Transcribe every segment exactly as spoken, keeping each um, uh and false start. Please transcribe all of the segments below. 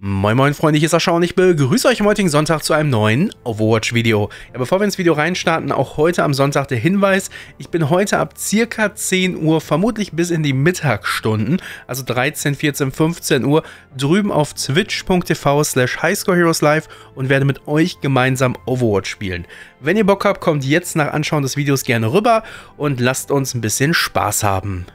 Moin moin Freunde, hier ist Asche und ich begrüße euch am heutigen Sonntag zu einem neuen Overwatch-Video. Ja, bevor wir ins Video reinstarten, auch heute am Sonntag der Hinweis, ich bin heute ab circa zehn Uhr, vermutlich bis in die Mittagsstunden, also dreizehn, vierzehn, fünfzehn Uhr, drüben auf twitch punkt t v slash highscoreheroeslive und werde mit euch gemeinsam Overwatch spielen. Wenn ihr Bock habt, kommt jetzt nach Anschauen des Videos gerne rüber und lasst uns ein bisschen Spaß haben.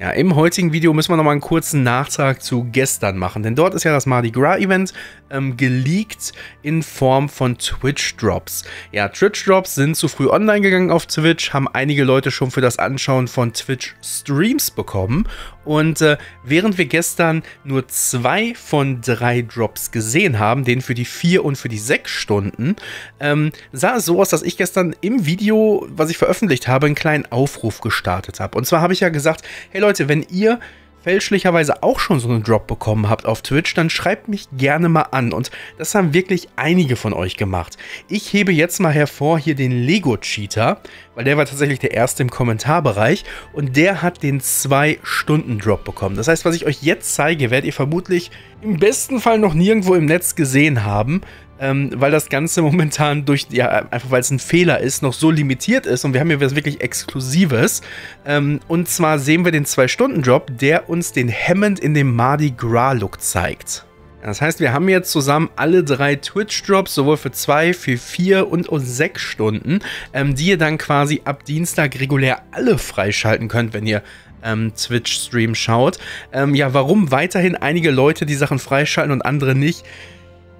Ja, im heutigen Video müssen wir nochmal einen kurzen Nachtrag zu gestern machen, denn dort ist ja das Mardi Gras Event ähm, geleakt in Form von Twitch-Drops. Ja, Twitch-Drops sind zu früh online gegangen auf Twitch, haben einige Leute schon für das Anschauen von Twitch-Streams bekommen und äh, während wir gestern nur zwei von drei Drops gesehen haben, den für die vier und für die sechs Stunden, ähm, sah es so aus, dass ich gestern im Video, was ich veröffentlicht habe, einen kleinen Aufruf gestartet habe. Und zwar habe ich ja gesagt, hey Leute, Leute, wenn ihr fälschlicherweise auch schon so einen Drop bekommen habt auf Twitch, dann schreibt mich gerne mal an. Und das haben wirklich einige von euch gemacht. Ich hebe jetzt mal hervor hier den Lego Cheater, weil der war tatsächlich der erste im Kommentarbereich und der hat den zwei Stunden Drop bekommen. Das heißt, was ich euch jetzt zeige, werdet ihr vermutlich im besten Fall noch nirgendwo im Netz gesehen haben, ähm, weil das Ganze momentan durch, ja, einfach weil es ein Fehler ist, noch so limitiert ist und wir haben hier was wirklich Exklusives. Ähm, und zwar sehen wir den zwei Stunden Drop, der uns den Hammond in dem Mardi Gras Look zeigt. Das heißt, wir haben jetzt zusammen alle drei Twitch-Drops, sowohl für zwei, für vier und sechs Stunden, ähm, die ihr dann quasi ab Dienstag regulär alle freischalten könnt, wenn ihr ähm, Twitch-Stream schaut. Ähm, ja, warum weiterhin einige Leute die Sachen freischalten und andere nicht?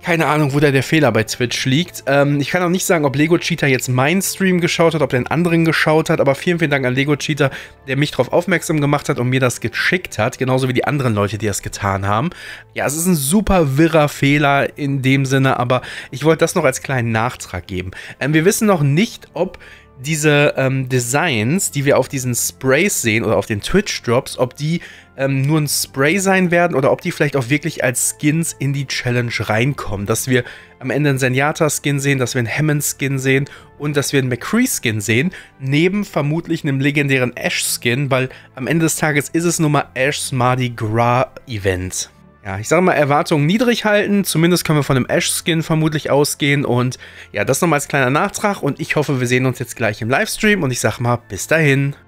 Keine Ahnung, wo da der Fehler bei Twitch liegt. Ähm, ich kann auch nicht sagen, ob Lego Cheater jetzt meinen Stream geschaut hat, ob er den anderen geschaut hat, aber vielen, vielen Dank an Lego Cheater, der mich darauf aufmerksam gemacht hat und mir das geschickt hat, genauso wie die anderen Leute, die das getan haben. Ja, es ist ein super wirrer Fehler in dem Sinne, aber ich wollte das noch als kleinen Nachtrag geben. Ähm, wir wissen noch nicht, ob diese ähm, Designs, die wir auf diesen Sprays sehen oder auf den Twitch-Drops, ob die ähm, nur ein Spray sein werden oder ob die vielleicht auch wirklich als Skins in die Challenge reinkommen. Dass wir am Ende einen Zenyatta-Skin sehen, dass wir einen Hammond-Skin sehen und dass wir einen McCree-Skin sehen, neben vermutlich einem legendären Ashe-Skin, weil am Ende des Tages ist es nun mal Ashes Mardi Gras-Event. Ja, ich sage mal, Erwartungen niedrig halten, zumindest können wir von einem Ashe-Skin vermutlich ausgehen und ja, das nochmal als kleiner Nachtrag und ich hoffe, wir sehen uns jetzt gleich im Livestream und ich sage mal, bis dahin.